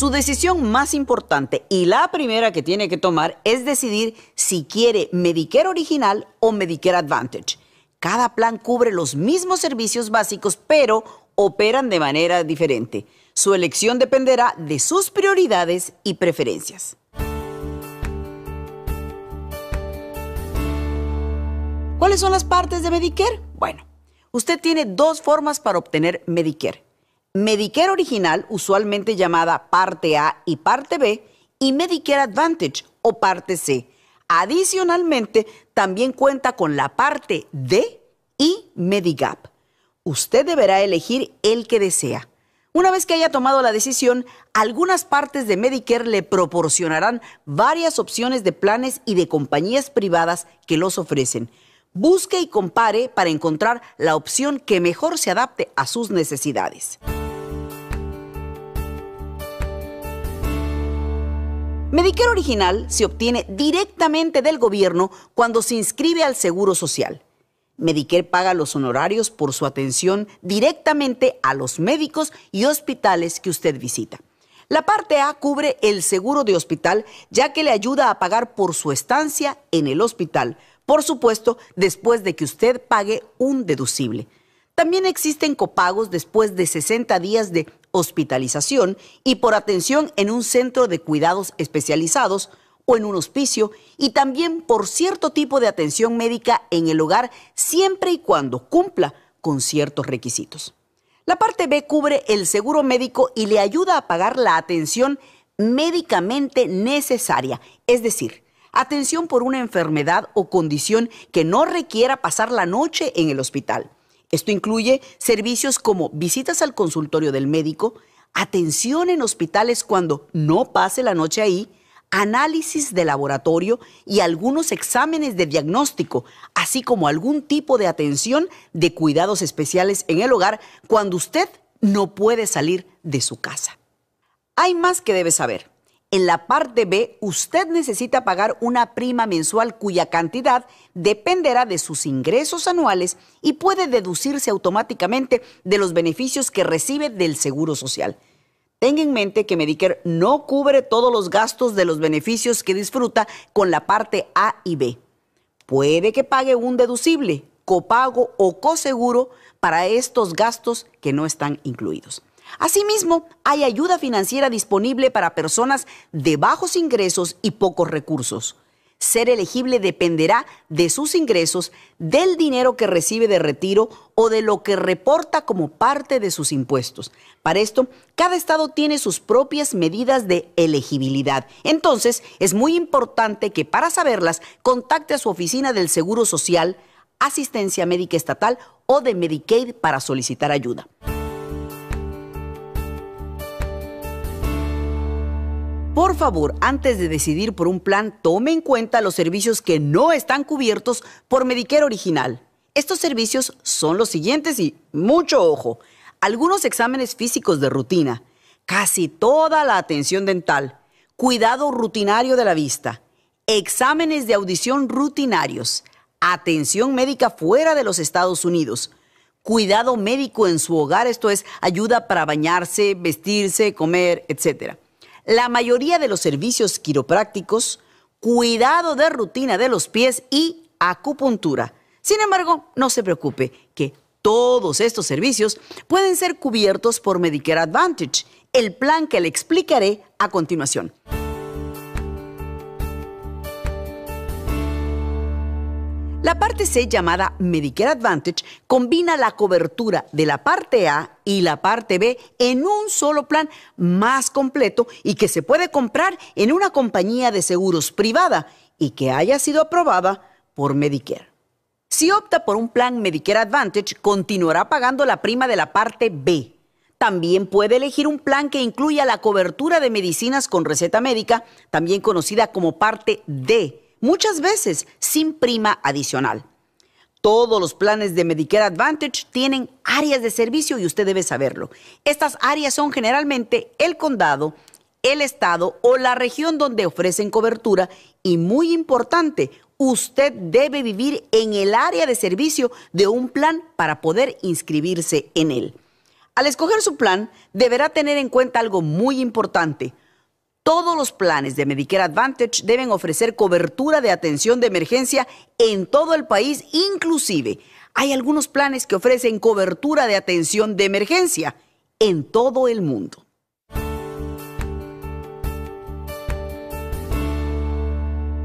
Su decisión más importante y la primera que tiene que tomar es decidir si quiere Medicare original o Medicare Advantage. Cada plan cubre los mismos servicios básicos, pero operan de manera diferente. Su elección dependerá de sus prioridades y preferencias. ¿Cuáles son las partes de Medicare? Bueno, usted tiene dos formas para obtener Medicare. Medicare original, usualmente llamada parte A y parte B, y Medicare Advantage o parte C. Adicionalmente, también cuenta con la parte D y Medigap. Usted deberá elegir el que desea. Una vez que haya tomado la decisión, algunas partes de Medicare le proporcionarán varias opciones de planes y de compañías privadas que los ofrecen. Busque y compare para encontrar la opción que mejor se adapte a sus necesidades. Medicare original se obtiene directamente del gobierno cuando se inscribe al Seguro Social. Medicare paga los honorarios por su atención directamente a los médicos y hospitales que usted visita. La parte A cubre el seguro de hospital, ya que le ayuda a pagar por su estancia en el hospital, por supuesto, después de que usted pague un deducible. También existen copagos después de 60 días de hospitalización y por atención en un centro de cuidados especializados o en un hospicio, y también por cierto tipo de atención médica en el hogar, siempre y cuando cumpla con ciertos requisitos. La parte B cubre el seguro médico y le ayuda a pagar la atención médicamente necesaria, es decir, atención por una enfermedad o condición que no requiera pasar la noche en el hospital. Esto incluye servicios como visitas al consultorio del médico, atención en hospitales cuando no pase la noche ahí, análisis de laboratorio y algunos exámenes de diagnóstico, así como algún tipo de atención de cuidados especiales en el hogar cuando usted no puede salir de su casa. Hay más que debe saber. En la parte B, usted necesita pagar una prima mensual cuya cantidad dependerá de sus ingresos anuales y puede deducirse automáticamente de los beneficios que recibe del Seguro Social. Tenga en mente que Medicare no cubre todos los gastos de los beneficios que disfruta con la parte A y B. Puede que pague un deducible, copago o coseguro para estos gastos que no están incluidos. Asimismo, hay ayuda financiera disponible para personas de bajos ingresos y pocos recursos. Ser elegible dependerá de sus ingresos, del dinero que recibe de retiro o de lo que reporta como parte de sus impuestos. Para esto, cada estado tiene sus propias medidas de elegibilidad. Entonces, es muy importante que para saberlas, contacte a su oficina del Seguro Social, Asistencia Médica Estatal o de Medicaid para solicitar ayuda. Por favor, antes de decidir por un plan, tome en cuenta los servicios que no están cubiertos por Medicare original. Estos servicios son los siguientes y mucho ojo. Algunos exámenes físicos de rutina, casi toda la atención dental, cuidado rutinario de la vista, exámenes de audición rutinarios, atención médica fuera de los Estados Unidos, cuidado médico en su hogar, esto es, ayuda para bañarse, vestirse, comer, etc. La mayoría de los servicios quiroprácticos, cuidado de rutina de los pies y acupuntura. Sin embargo, no se preocupe que todos estos servicios pueden ser cubiertos por Medicare Advantage, el plan que le explicaré a continuación. La parte C, llamada Medicare Advantage, combina la cobertura de la parte A y la parte B en un solo plan más completo y que se puede comprar en una compañía de seguros privada y que haya sido aprobada por Medicare. Si opta por un plan Medicare Advantage, continuará pagando la prima de la parte B. También puede elegir un plan que incluya la cobertura de medicinas con receta médica, también conocida como parte D, muchas veces sin prima adicional. Todos los planes de Medicare Advantage tienen áreas de servicio y usted debe saberlo. Estas áreas son generalmente el condado, el estado o la región donde ofrecen cobertura y, muy importante, usted debe vivir en el área de servicio de un plan para poder inscribirse en él. Al escoger su plan, deberá tener en cuenta algo muy importante. Todos los planes de Medicare Advantage deben ofrecer cobertura de atención de emergencia en todo el país, inclusive hay algunos planes que ofrecen cobertura de atención de emergencia en todo el mundo.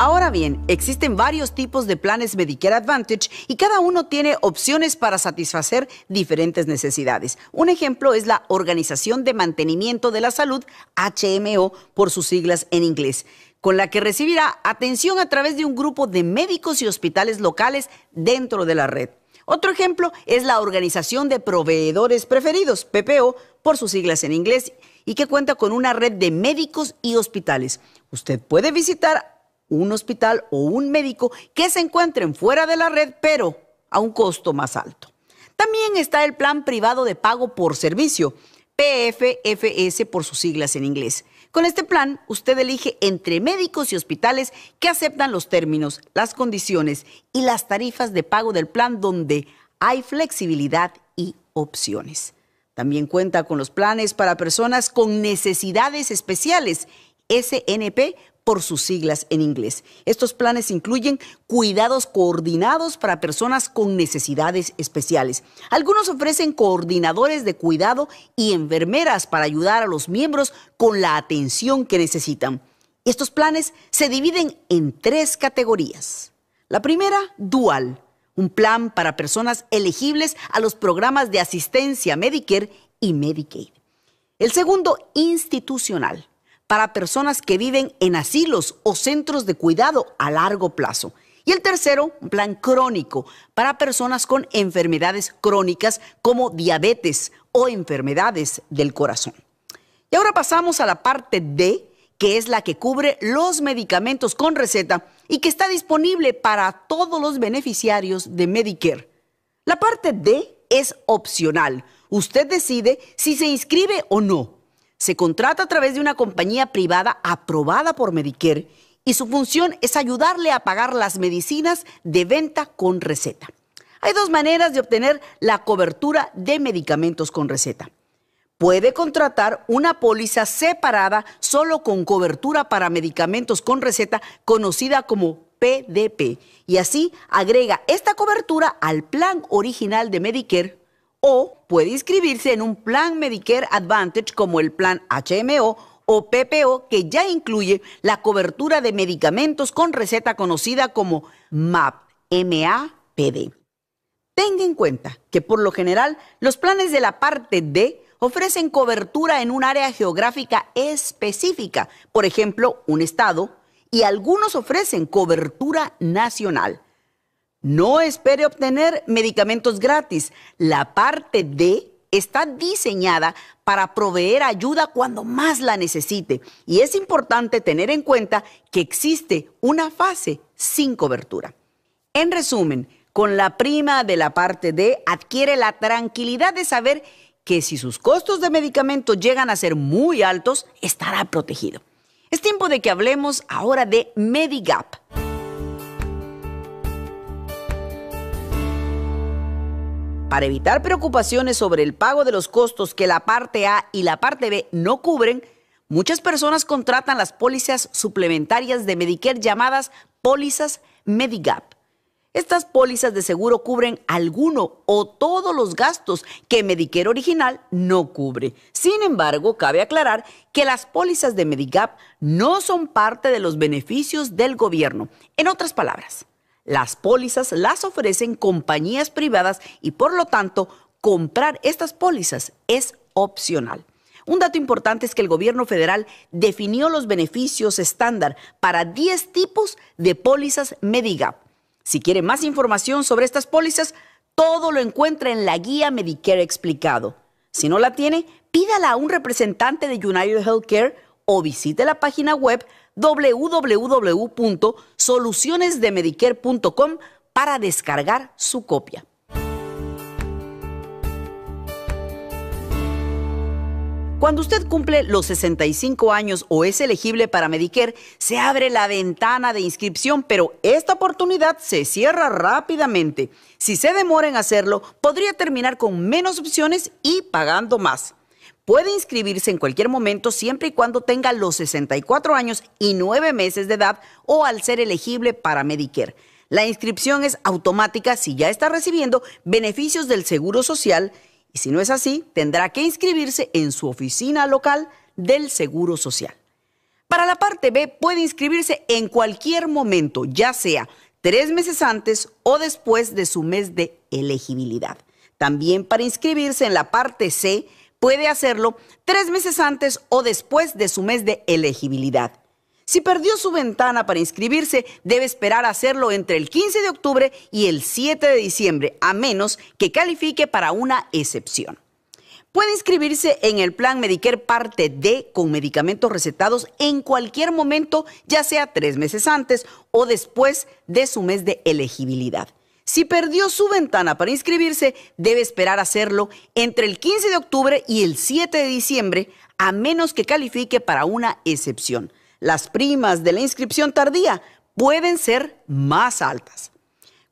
Ahora bien, existen varios tipos de planes Medicare Advantage y cada uno tiene opciones para satisfacer diferentes necesidades. Un ejemplo es la Organización de Mantenimiento de la Salud, HMO, por sus siglas en inglés, con la que recibirá atención a través de un grupo de médicos y hospitales locales dentro de la red. Otro ejemplo es la Organización de Proveedores Preferidos, PPO, por sus siglas en inglés, y que cuenta con una red de médicos y hospitales. Usted puede visitar un hospital o un médico que se encuentren fuera de la red, pero a un costo más alto. También está el plan privado de pago por servicio, PFFS por sus siglas en inglés. Con este plan, usted elige entre médicos y hospitales que aceptan los términos, las condiciones y las tarifas de pago del plan, donde hay flexibilidad y opciones. También cuenta con los planes para personas con necesidades especiales, SNP, por sus siglas en inglés. Estos planes incluyen cuidados coordinados para personas con necesidades especiales. Algunos ofrecen coordinadores de cuidado y enfermeras para ayudar a los miembros con la atención que necesitan. Estos planes se dividen en tres categorías. La primera, dual, un plan para personas elegibles a los programas de asistencia Medicare y Medicaid. El segundo, institucional, para personas que viven en asilos o centros de cuidado a largo plazo. Y el tercero, un plan crónico, para personas con enfermedades crónicas como diabetes o enfermedades del corazón. Y ahora pasamos a la parte D, que es la que cubre los medicamentos con receta y que está disponible para todos los beneficiarios de Medicare. La parte D es opcional. Usted decide si se inscribe o no. Se contrata a través de una compañía privada aprobada por Medicare y su función es ayudarle a pagar las medicinas de venta con receta. Hay dos maneras de obtener la cobertura de medicamentos con receta. Puede contratar una póliza separada solo con cobertura para medicamentos con receta, conocida como PDP, y así agrega esta cobertura al plan original de Medicare. O puede inscribirse en un plan Medicare Advantage como el plan HMO o PPO, que ya incluye la cobertura de medicamentos con receta, conocida como MAPD, M-A-P-D. Tenga en cuenta que por lo general los planes de la parte D ofrecen cobertura en un área geográfica específica, por ejemplo, un estado, y algunos ofrecen cobertura nacional. No espere obtener medicamentos gratis. La parte D está diseñada para proveer ayuda cuando más la necesite. Y es importante tener en cuenta que existe una fase sin cobertura. En resumen, con la prima de la parte D adquiere la tranquilidad de saber que si sus costos de medicamentos llegan a ser muy altos, estará protegido. Es tiempo de que hablemos ahora de Medigap. Para evitar preocupaciones sobre el pago de los costos que la parte A y la parte B no cubren, muchas personas contratan las pólizas suplementarias de Medicare llamadas pólizas Medigap. Estas pólizas de seguro cubren alguno o todos los gastos que Medicare original no cubre. Sin embargo, cabe aclarar que las pólizas de Medigap no son parte de los beneficios del gobierno. En otras palabras, las pólizas las ofrecen compañías privadas y, por lo tanto, comprar estas pólizas es opcional. Un dato importante es que el gobierno federal definió los beneficios estándar para 10 tipos de pólizas Medigap. Si quiere más información sobre estas pólizas, todo lo encuentra en la guía Medicare explicado. Si no la tiene, pídala a un representante de United Healthcare o visite la página web www.solucionesdemedicare.com para descargar su copia. Cuando usted cumple los 65 años o es elegible para Medicare, se abre la ventana de inscripción, pero esta oportunidad se cierra rápidamente. Si se demora en hacerlo, podría terminar con menos opciones y pagando más. Puede inscribirse en cualquier momento siempre y cuando tenga los 64 años y 9 meses de edad o al ser elegible para Medicare. La inscripción es automática si ya está recibiendo beneficios del Seguro Social. Y si no es así, tendrá que inscribirse en su oficina local del Seguro Social. Para la parte B, puede inscribirse en cualquier momento, ya sea 3 meses antes o después de su mes de elegibilidad. También para inscribirse en la parte C, puede hacerlo 3 meses antes o después de su mes de elegibilidad. Si perdió su ventana para inscribirse, debe esperar a hacerlo entre el 15 de octubre y el 7 de diciembre, a menos que califique para una excepción. Puede inscribirse en el plan Medicare Parte D con medicamentos recetados en cualquier momento, ya sea 3 meses antes o después de su mes de elegibilidad. Si perdió su ventana para inscribirse, debe esperar a hacerlo entre el 15 de octubre y el 7 de diciembre, a menos que califique para una excepción. Las primas de la inscripción tardía pueden ser más altas.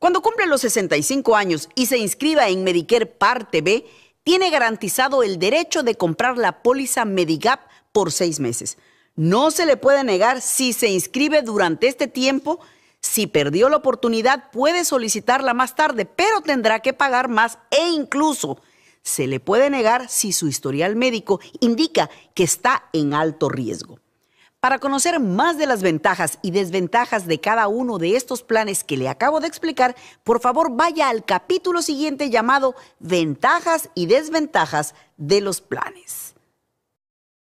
Cuando cumple los 65 años y se inscriba en Medicare Parte B, tiene garantizado el derecho de comprar la póliza Medigap por 6 meses. No se le puede negar si se inscribe durante este tiempo. Si perdió la oportunidad, puede solicitarla más tarde, pero tendrá que pagar más e incluso se le puede negar si su historial médico indica que está en alto riesgo. Para conocer más de las ventajas y desventajas de cada uno de estos planes que le acabo de explicar, por favor vaya al capítulo siguiente llamado Ventajas y desventajas de los planes.